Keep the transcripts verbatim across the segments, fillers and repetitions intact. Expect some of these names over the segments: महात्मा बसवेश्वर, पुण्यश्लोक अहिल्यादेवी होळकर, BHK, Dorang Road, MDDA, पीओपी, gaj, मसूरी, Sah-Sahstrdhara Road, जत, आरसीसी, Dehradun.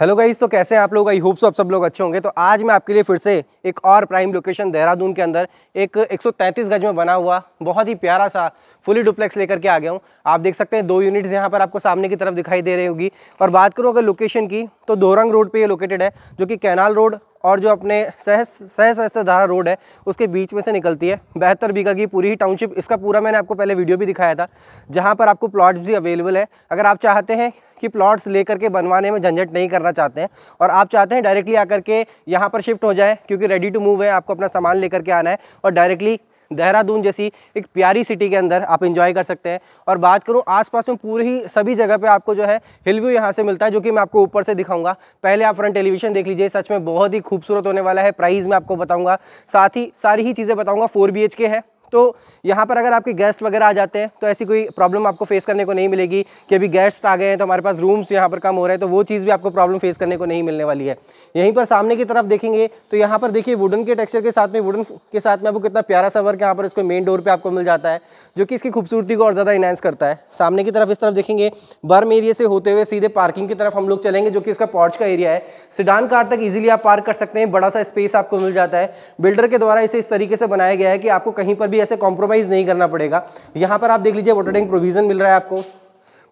Hello guys, तो कैसे हैं आप लोग? आई होप सो आप सब लोग अच्छे होंगे। तो आज मैं आपके लिए फिर से एक और प्राइम लोकेशन देहरादून के अंदर एक एक सौ तैंतीस गज में बना हुआ बहुत ही प्यारा सा फुली डुप्लेक्स लेकर के आ गया हूँ। आप देख सकते हैं दो यूनिट्स यहाँ पर आपको सामने की तरफ दिखाई दे रही होगी। और बात करूँ अगर लोकेशन की तो दोरंग रोड पर ये लोकेटेड है, जो कि कैनाल रोड और जो अपने सहसहस्त्रधारा रोड है उसके बीच में से निकलती है। बेहतर बीघा की पूरी ही टाउनशिप, इसका पूरा मैंने आपको पहले वीडियो भी दिखाया था, जहाँ पर आपको प्लॉट्स भी अवेलेबल है। अगर आप चाहते हैं कि प्लॉट्स लेकर के बनवाने में झंझट नहीं करना चाहते हैं और आप चाहते हैं डायरेक्टली आकर के यहाँ पर शिफ्ट हो जाए, क्योंकि रेडी टू मूव है, आपको अपना सामान लेकर के आना है और डायरेक्टली देहरादून जैसी एक प्यारी सिटी के अंदर आप एंजॉय कर सकते हैं। और बात करूं आसपास में पूरी ही सभी जगह पे आपको जो है हिल व्यू यहाँ से मिलता है, जो कि मैं आपको ऊपर से दिखाऊंगा। पहले आप फ्रंट एलिवेशन देख लीजिए, सच में बहुत ही खूबसूरत होने वाला है। प्राइस मैं आपको बताऊँगा, साथ ही सारी ही चीज़ें बताऊँगा। फोर बी एच के है, तो यहाँ पर अगर आपके गेस्ट वगैरह आ जाते हैं तो ऐसी कोई प्रॉब्लम आपको फेस करने को नहीं मिलेगी कि अभी गेस्ट आ गए हैं तो हमारे पास रूम्स यहाँ पर कम हो रहे हैं, तो वो चीज़ भी आपको प्रॉब्लम फेस करने को नहीं मिलने वाली है। यहीं पर सामने की तरफ देखेंगे तो यहाँ पर देखिए वुडन के टेक्सचर के साथ में वुडन के साथ में आपको कितना प्यारा सा वर्क यहाँ पर इसको मेन डोर पर आपको मिल जाता है, जो कि इसकी खूबसूरती को और ज़्यादा इन्हांस करता है। सामने की तरफ इस तरफ देखेंगे बर्म एरिया से होते हुए सीधे पार्किंग की तरफ हम लोग चलेंगे, जो कि इसका पोर्च का एरिया है। सेडान कार तक ईजिली आप पार्क कर सकते हैं, बड़ा सा स्पेस आपको मिल जाता है। बिल्डर के द्वारा इसे इस तरीके से बनाया गया है कि आपको कहीं पर ऐसे कॉम्प्रोमाइज नहीं करना पड़ेगा। यहां पर आप देख लीजिए वाटर टैंक प्रोविजन मिल रहा है आपको,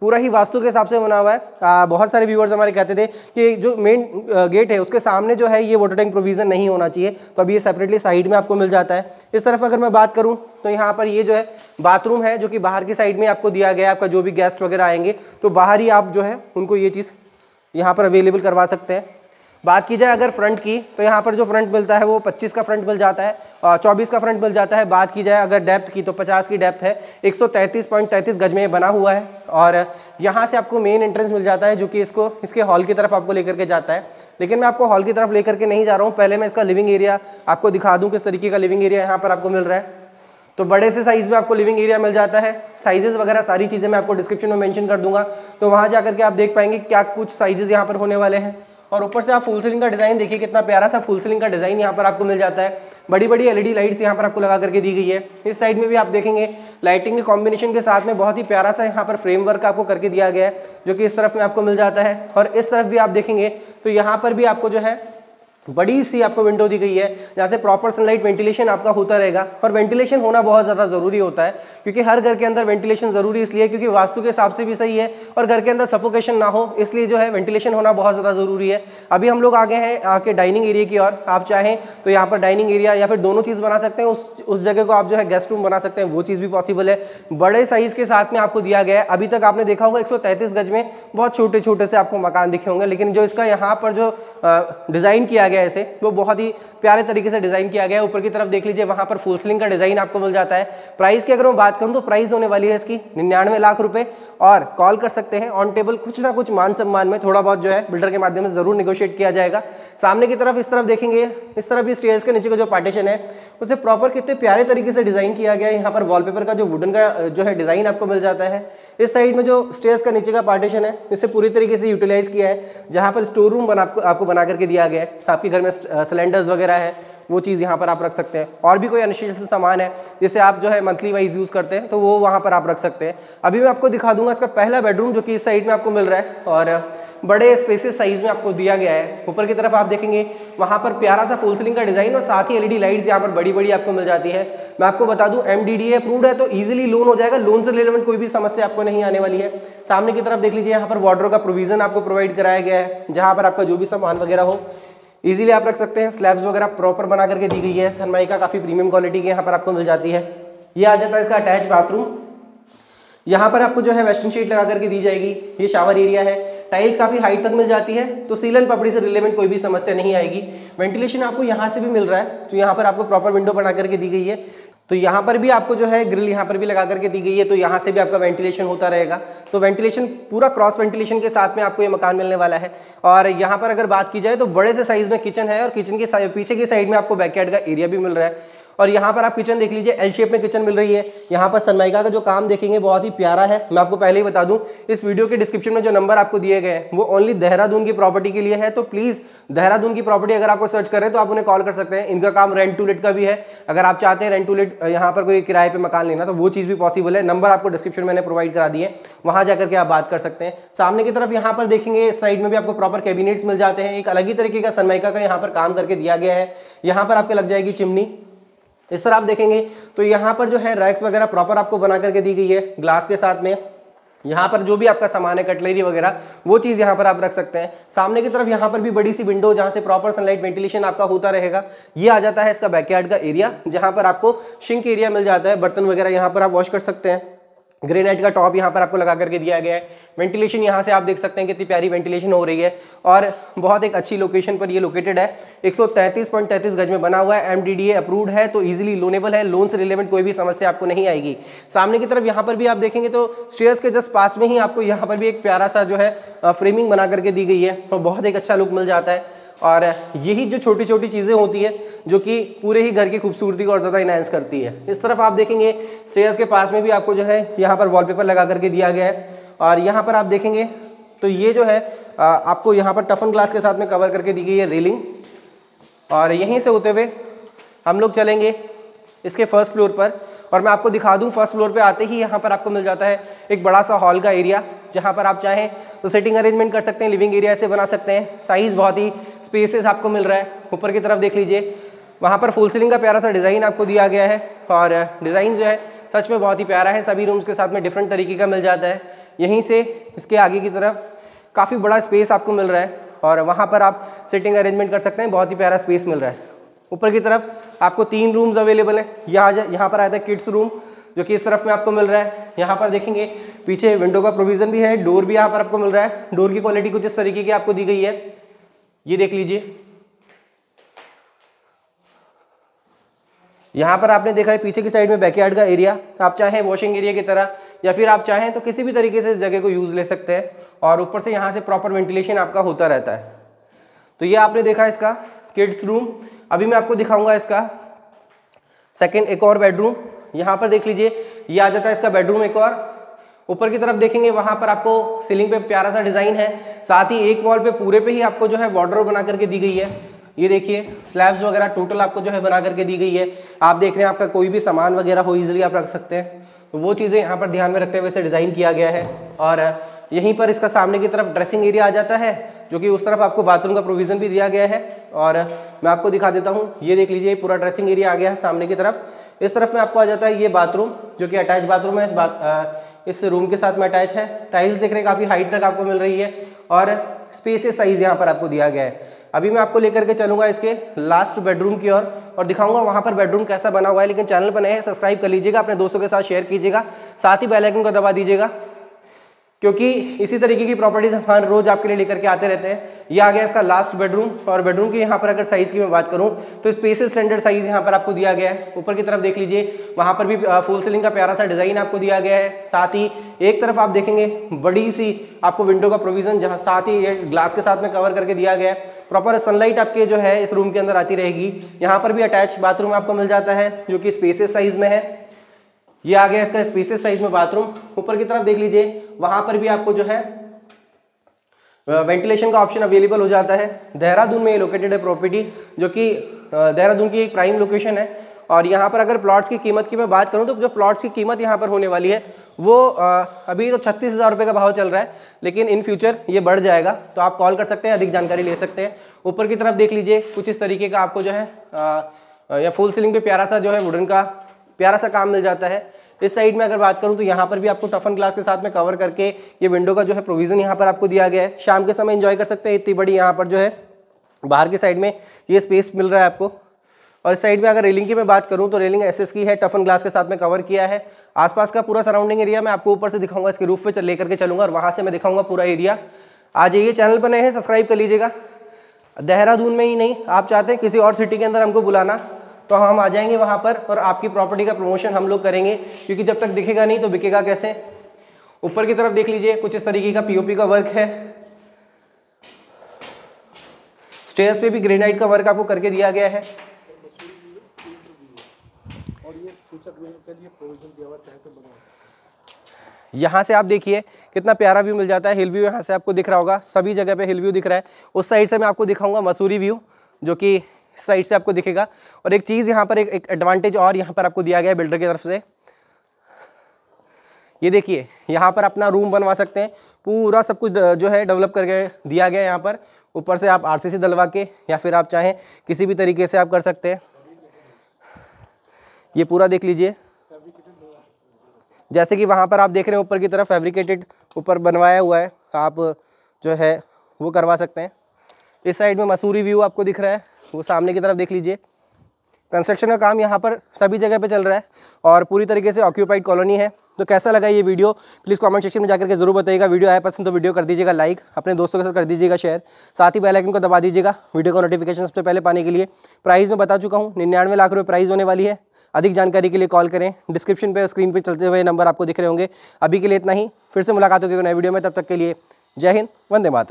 पूरा ही वास्तु के हिसाब से बना हुआ है। आ, बहुत सारे व्यूअर्स हमारे कहते थे कि जो मेन गेट है उसके सामने जो है ये वाटर टैंक प्रोविजन नहीं होना चाहिए, तो अब ये सेपरेटली साइड में आपको मिल जाता है। इस तरफ अगर मैं बात करूं तो यहाँ पर ये जो है बाथरूम है, जो कि बाहर की साइड में आपको दिया गया है। आपका जो भी गेस्ट वगैरह आएंगे तो बाहर ही आप जो है उनको ये चीज़ यहाँ पर अवेलेबल करवा सकते हैं। बात की जाए अगर फ्रंट की तो यहाँ पर जो फ्रंट मिलता है वो पच्चीस का फ्रंट मिल जाता है, चौबीस का फ्रंट मिल जाता है। बात की जाए अगर डेप्थ की तो पचास की डेप्थ है, एक सौ तैंतीस पॉइंट तैंतीस गज में ये बना हुआ है। और यहाँ से आपको मेन एंट्रेंस मिल जाता है, जो कि इसको इसके हॉल की तरफ आपको लेकर के जाता है। लेकिन मैं आपको हॉल की तरफ लेकर के नहीं जा रहा हूँ, पहले मैं इसका लिविंग एरिया आपको दिखा दूँ किस तरीके का लिविंग एरिया यहाँ पर आपको मिल रहा है। तो बड़े से साइज़ में आपको लिविंग एरिया मिल जाता है। साइजेस वगैरह सारी चीज़ें मैं आपको डिस्क्रिप्शन में मैंशन कर दूँगा, तो वहाँ जा करके आप देख पाएंगे क्या कुछ साइजेज़ यहाँ पर होने वाले हैं। और ऊपर से आप फुल सीलिंग का डिज़ाइन देखिए, कितना प्यारा सा फुल सीलिंग का डिज़ाइन यहाँ पर आपको मिल जाता है। बड़ी बड़ी एलईडी लाइट्स यहाँ पर आपको लगा करके दी गई है। इस साइड में भी आप देखेंगे लाइटिंग के कॉम्बिनेशन के साथ में बहुत ही प्यारा सा यहाँ पर फ्रेमवर्क आपको करके दिया गया है, जो कि इस तरफ में आपको मिल जाता है। और इस तरफ भी आप देखेंगे तो यहाँ पर भी आपको जो है बड़ी सी आपको विंडो दी गई है, जहाँ से प्रॉपर सनलाइट वेंटिलेशन आपका होता रहेगा। और वेंटिलेशन होना बहुत ज़्यादा ज़रूरी होता है, क्योंकि हर घर के अंदर वेंटिलेशन ज़रूरी इसलिए क्योंकि वास्तु के हिसाब से भी सही है और घर के अंदर सफोकेशन ना हो, इसलिए जो है वेंटिलेशन होना बहुत ज़्यादा ज़रूरी है। अभी हम लोग आगे हैं आपके डाइनिंग एरिया की ओर। आप चाहें तो यहाँ पर डाइनिंग एरिया या फिर दोनों चीज़ बना सकते हैं, उस उस जगह को आप जो है गेस्ट रूम बना सकते हैं, वो चीज़ भी पॉसिबल है। बड़े साइज़ के साथ में आपको दिया गया है। अभी तक आपने देखा होगा एक सौ तैंतीस गज में बहुत छोटे छोटे से आपको मकान दिखे होंगे, लेकिन जो इसका यहाँ पर जो डिज़ाइन किया गया ऐसे वो बहुत ही प्यारे तरीके से डिजाइन किया गया है। ऊपर की तरफ देख लीजिए वहां पर फुल सीलिंग का डिजाइन आपको मिल जाता है। प्राइस की अगर मैं बात करूं तो प्राइस होने वाली है इसकी निन्यानवे लाख रुपए। और कॉल कर सकते हैं ऑन टेबल, कुछ ना कुछ मान सम्मान में थोड़ा बहुत जो है बिल्डर के माध्यम से जरूर नेगोशिएट किया जाएगा। सामने की तरफ इस तरफ देखेंगे, इस तरफ भी स्टेयर्स के नीचे का जो पार्टीशन है उसे प्रॉपर कितने प्यारे तरीके से डिजाइन किया गया है। यहाँ पर वॉलपेपर का जो वुडन का जो है डिजाइन आपको मिल जाता है। इस साइड में जो स्टेयर्स का नीचे का पार्टीशन है इसे पूरी तरीके से यूटिलाइज किया है, जहां पर स्टोर रूम आपको बना करके दिया गया है। आपके घर में सिलेंडर्स वगैरह है वो चीज़ यहाँ पर आप रख सकते हैं, और भी कोई अनस्टेशनल सामान है जिसे आप जो है मंथली वाइज यूज़ करते हैं तो वो वहाँ पर आप रख सकते हैं। अभी मैं आपको दिखा दूंगा इसका पहला बेडरूम, जो कि इस साइड में आपको मिल रहा है और बड़े स्पेसिस साइज़ में आपको दिया गया है। ऊपर की तरफ आप देखेंगे वहाँ पर प्यारा सा फुल सीलिंग का डिज़ाइन और साथ ही एलईडी लाइट्स यहाँ पर बड़ी बड़ी आपको मिल जाती है। मैं आपको बता दूँ एमडीडीए अप्रूव्ड है, तो ईजिली लोन हो जाएगा, लोन से रिलेटेड कोई भी समस्या आपको नहीं आने वाली है। सामने की तरफ देख लीजिए यहाँ पर वार्डरोब का प्रोविज़न आपको प्रोवाइड कराया गया है, जहाँ पर आपका जो भी सामान वगैरह हो इजीली आप रख सकते हैं। स्लैब्स वगैरह प्रॉपर बना करके दी गई है, सनमाइका का काफ़ी प्रीमियम क्वालिटी के यहाँ पर आपको मिल जाती है। ये आ जाता है इसका अटैच बाथरूम, यहाँ पर आपको जो है वेस्टर्न शीट लगा करके दी जाएगी। ये शावर एरिया है, टाइल्स काफ़ी हाइट तक मिल जाती है, तो सीलन पपड़ी से रिलेटेड कोई भी समस्या नहीं आएगी। वेंटिलेशन आपको यहाँ से भी मिल रहा है, तो यहाँ पर आपको प्रॉपर विंडो बना करके दी गई है। तो यहाँ पर भी आपको जो है ग्रिल यहाँ पर भी लगा करके दी गई है, तो यहाँ से भी आपका वेंटिलेशन होता रहेगा। तो वेंटिलेशन पूरा क्रॉस वेंटिलेशन के साथ में आपको ये मकान मिलने वाला है। और यहाँ पर अगर बात की जाए तो बड़े से साइज़ में किचन है और किचन के पीछे की साइड में आपको बैकयार्ड का एरिया भी मिल रहा है। और यहाँ पर आप किचन देख लीजिए, एल शेप में किचन मिल रही है। यहाँ पर सनमाइका का जो काम देखेंगे बहुत ही प्यारा है। मैं आपको पहले ही बता दूं, इस वीडियो के डिस्क्रिप्शन में जो नंबर आपको दिए गए हैं वो ओनली देहरादून की प्रॉपर्टी के लिए है। तो प्लीज़ देहरादून की प्रॉपर्टी अगर आपको सर्च कर रहे हैं तो आप उन्हें कॉल कर सकते हैं। इनका काम रेंट टू लेट का भी है। अगर आप चाहते हैं रेंट टू लेट यहाँ पर कोई किराए पर मकान लेना तो वो चीज़ भी पॉसिबल है। नंबर आपको डिस्क्रिप्शन मैंने प्रोवाइड करा दिए, वहाँ जाकर के आप बात कर सकते हैं। सामने की तरफ यहाँ पर देखेंगे साइड में भी आपको प्रॉपर कैबिनेट्स मिल जाते हैं। एक अलग ही तरीके का सनमाइका का यहाँ पर काम करके दिया गया है। यहाँ पर आपके लग जाएगी चिमनी। इस तरह आप देखेंगे तो यहाँ पर जो है रैक्स वगैरह प्रॉपर आपको बना करके दी गई है ग्लास के साथ में। यहाँ पर जो भी आपका सामान है, कटलरी वगैरह, वो चीज़ यहाँ पर आप रख सकते हैं। सामने की तरफ यहाँ पर भी बड़ी सी विंडो जहाँ से प्रॉपर सनलाइट वेंटिलेशन आपका होता रहेगा। ये आ जाता है इसका बैकयार्ड का एरिया, जहाँ पर आपको सिंक एरिया मिल जाता है। बर्तन वगैरह यहाँ पर आप वॉश कर सकते हैं। ग्रेनाइट का टॉप यहाँ पर आपको लगा करके दिया गया है। वेंटिलेशन यहाँ से आप देख सकते हैं कितनी प्यारी वेंटिलेशन हो रही है और बहुत एक अच्छी लोकेशन पर ये लोकेटेड है। एक सौ तैंतीस पॉइंट तैंतीस गज में बना हुआ है, एमडीडीए अप्रूव्ड है, तो इजीली लोनेबल है। लोन से रिलेवेंट कोई भी समस्या आपको नहीं आएगी। सामने की तरफ यहाँ पर भी आप देखेंगे तो स्टेयर्स के जस्ट पास में ही आपको यहाँ पर भी एक प्यारा सा जो है फ्रेमिंग बना करके दी गई है, तो बहुत एक अच्छा लुक मिल जाता है। और यही जो छोटी छोटी चीज़ें होती है जो कि पूरे ही घर की खूबसूरती को और ज़्यादा इनहेंस करती है। इस तरफ आप देखेंगे स्टेयर्स के पास में भी आपको जो है यहाँ पर वॉलपेपर लगा करके दिया गया है। और यहाँ पर आप देखेंगे तो ये जो है आपको यहाँ पर टफन ग्लास के साथ में कवर करके दी गई है रेलिंग। और यहीं से होते हुए हम लोग चलेंगे इसके फर्स्ट फ्लोर पर। और मैं आपको दिखा दूं, फर्स्ट फ्लोर पे आते ही यहाँ पर आपको मिल जाता है एक बड़ा सा हॉल का एरिया, जहाँ पर आप चाहें तो सिटिंग अरेंजमेंट कर सकते हैं, लिविंग एरिया से बना सकते हैं। साइज़ बहुत ही स्पेसेस आपको मिल रहा है। ऊपर की तरफ देख लीजिए, वहाँ पर फुल सीलिंग का प्यारा सा डिज़ाइन आपको दिया गया है। और डिज़ाइन जो है सच में बहुत ही प्यारा है, सभी रूम्स के साथ में डिफरेंट तरीके का मिल जाता है। यहीं से इसके आगे की तरफ काफ़ी बड़ा स्पेस आपको मिल रहा है और वहाँ पर आप सिटिंग अरेंजमेंट कर सकते हैं। बहुत ही प्यारा स्पेस मिल रहा है। ऊपर की तरफ आपको तीन रूम्स अवेलेबल हैं। यहाँ यहाँ पर आता है किड्स रूम, जो कि इस तरफ में आपको मिल रहा है। यहाँ पर देखेंगे पीछे विंडो का प्रोविज़न भी है, डोर भी यहाँ पर आपको मिल रहा है। डोर की क्वालिटी कुछ इस तरीके की आपको दी गई है, ये देख लीजिए। यहाँ पर आपने देखा है पीछे की साइड में बैकयार्ड का एरिया, आप चाहें वॉशिंग एरिया की तरह या फिर आप चाहें तो किसी भी तरीके से इस जगह को यूज़ ले सकते हैं। और ऊपर से यहाँ से प्रॉपर वेंटिलेशन आपका होता रहता है। तो ये आपने देखा इसका किड्स रूम। अभी मैं आपको दिखाऊंगा इसका सेकंड एक और बेडरूम। यहाँ पर देख लीजिए, ये आ जाता है इसका बेडरूम एक और। ऊपर की तरफ देखेंगे वहाँ पर आपको सीलिंग पे प्यारा सा डिज़ाइन है। साथ ही एक वॉल पे पूरे पे ही आपको जो है वार्डरोब बना करके दी गई है। ये देखिए स्लैब्स वगैरह टोटल आपको जो है बना करके दी गई है। आप देख रहे हैं आपका कोई भी सामान वगैरह हो ईजिली आप रख सकते हैं। तो वो चीज़ें यहाँ पर ध्यान में रखते हुए इसे डिज़ाइन किया गया है। और यहीं पर इसका सामने की तरफ ड्रेसिंग एरिया आ जाता है, जो कि उस तरफ आपको बाथरूम का प्रोविज़न भी दिया गया है। और मैं आपको दिखा देता हूँ, ये देख लीजिए पूरा ड्रेसिंग एरिया आ गया है सामने की तरफ। इस तरफ में आपको आ जाता है ये बाथरूम, जो कि अटैच बाथरूम है, इस बात इस रूम के साथ में अटैच है। टाइल्स देख रहे हैं काफ़ी हाइट तक आपको मिल रही है और स्पेस साइज़ यहाँ पर आपको दिया गया है। अभी मैं आपको लेकर के चलूँगा इसके लास्ट बेडरूम की ओर और, और दिखाऊंगा वहाँ पर बेडरूम कैसा बना हुआ है। लेकिन चैनल पर नए हैं, सब्सक्राइब कर लीजिएगा, अपने दोस्तों के साथ शेयर कीजिएगा, साथ ही बेल आइकन को दबा दीजिएगा, क्योंकि इसी तरीके की प्रॉपर्टीज हम रोज़ आपके लिए लेकर के आते रहते हैं। ये आ गया इसका लास्ट बेडरूम। और बेडरूम की यहाँ पर अगर साइज़ की मैं बात करूँ तो स्पेस स्टैंडर्ड साइज़ यहाँ पर आपको दिया गया है। ऊपर की तरफ देख लीजिए, वहाँ पर भी फुल सीलिंग का प्यारा सा डिज़ाइन आपको दिया गया है। साथ ही एक तरफ आप देखेंगे बड़ी सी आपको विंडो का प्रोविज़न, जहाँ साथ ही ये ग्लास के साथ में कवर करके दिया गया है। प्रॉपर सनलाइट आपके जो है इस रूम के अंदर आती रहेगी। यहाँ पर भी अटैच बाथरूम आपको मिल जाता है, जो कि स्पेसेस साइज़ में है। ये आ गया इसका स्पेसेस साइज में बाथरूम। ऊपर की तरफ देख लीजिए, वहां पर भी आपको जो है वेंटिलेशन का ऑप्शन अवेलेबल हो जाता है। देहरादून में लोकेटेड है प्रॉपर्टी, जो कि देहरादून की एक प्राइम लोकेशन है। और यहाँ पर अगर प्लॉट्स की कीमत की मैं बात करूँ तो जो प्लॉट्स की कीमत यहाँ पर होने वाली है वो अभी तो छत्तीस हज़ार रुपये का भाव चल रहा है, लेकिन इन फ्यूचर ये बढ़ जाएगा। तो आप कॉल कर सकते हैं, अधिक जानकारी ले सकते हैं। ऊपर की तरफ देख लीजिए, कुछ इस तरीके का आपको जो है या फुल सीलिंग पर प्यारा सा जो है वुडन का प्यारा सा काम मिल जाता है। इस साइड में अगर बात करूं तो यहाँ पर भी आपको टफन ग्लास के साथ में कवर करके ये विंडो का जो है प्रोविज़न यहाँ पर आपको दिया गया है। शाम के समय एंजॉय कर सकते हैं। इतनी बड़ी यहाँ पर जो है बाहर की साइड में ये स्पेस मिल रहा है आपको। और इस साइड में अगर रेलिंग की मैं बात करूं तो रेलिंग एसएस की है, टफन ग्लास के साथ में कवर किया है। आसपास का पूरा सराउंडिंग एरिया मैं आपको ऊपर से दिखाऊंगा, इसके रूफ पे लेकर के चलूँगा और वहाँ से मैं दिखाऊँगा पूरा एरिया। आ जाइए, चैनल पर नए हैं सब्सक्राइब कर लीजिएगा। देहरादून में ही नहीं, आप चाहते हैं किसी और सिटी के अंदर हमको बुलाना तो हम आ जाएंगे वहाँ पर और आपकी प्रॉपर्टी का प्रमोशन हम लोग करेंगे, क्योंकि जब तक दिखेगा नहीं तो बिकेगा कैसे। ऊपर की तरफ देख लीजिए, कुछ इस तरीके का पीओपी का वर्क है। स्टेयर्स पे भी ग्रेनाइट का वर्क आपको करके दिया गया है। फ्यूचर के लिए प्रोविजन दिया हुआ चाहे तो बनाओ। यहाँ से आप देखिए कितना प्यारा व्यू मिल जाता है, हिल व्यू यहाँ से आपको दिख रहा होगा, सभी जगह पे हिल व्यू दिख रहा है। उस साइड से मैं आपको दिखाऊंगा मसूरी व्यू जो कि साइड से आपको दिखेगा। और एक चीज़ यहाँ पर एक एडवांटेज और यहाँ पर आपको दिया गया है बिल्डर की तरफ से, ये देखिए यहाँ पर अपना रूम बनवा सकते हैं, पूरा सब कुछ जो है डेवलप करके दिया गया है। यहाँ पर ऊपर से आप आरसीसी डलवा के या फिर आप चाहें किसी भी तरीके से आप कर सकते हैं। ये पूरा देख लीजिए, जैसे कि वहाँ पर आप देख रहे हैं ऊपर की तरफ फैब्रिकेटेड ऊपर बनवाया हुआ है, आप जो है वो करवा सकते हैं। इस साइड में मसूरी व्यू आपको दिख रहा है, वो सामने की तरफ देख लीजिए। कंस्ट्रक्शन का काम यहाँ पर सभी जगह पे चल रहा है और पूरी तरीके से ऑक्यूपाइड कॉलोनी है। तो कैसा लगा ये वीडियो प्लीज़ कमेंट सेक्शन में जाकर के जरूर बताइएगा। वीडियो आया पसंद तो वीडियो कर दीजिएगा लाइक, अपने दोस्तों के साथ कर दीजिएगा शेयर, साथ ही बेल आइकन को दबा दीजिएगा वीडियो का नोटिफिकेशन सबसे पहले पाने के लिए। प्राइस में बता चुका हूँ, निन्यानवे लाख रुपये प्राइस होने वाली है। अधिक जानकारी के लिए कॉल करें, डिस्क्रिप्शन पे स्क्रीन पे चलते हुए नंबर आपको दिख रहे होंगे। अभी के लिए इतना ही, फिर से मुलाकात होगी नए वीडियो में, तब तक के लिए जय हिंद, वंदे मातरम।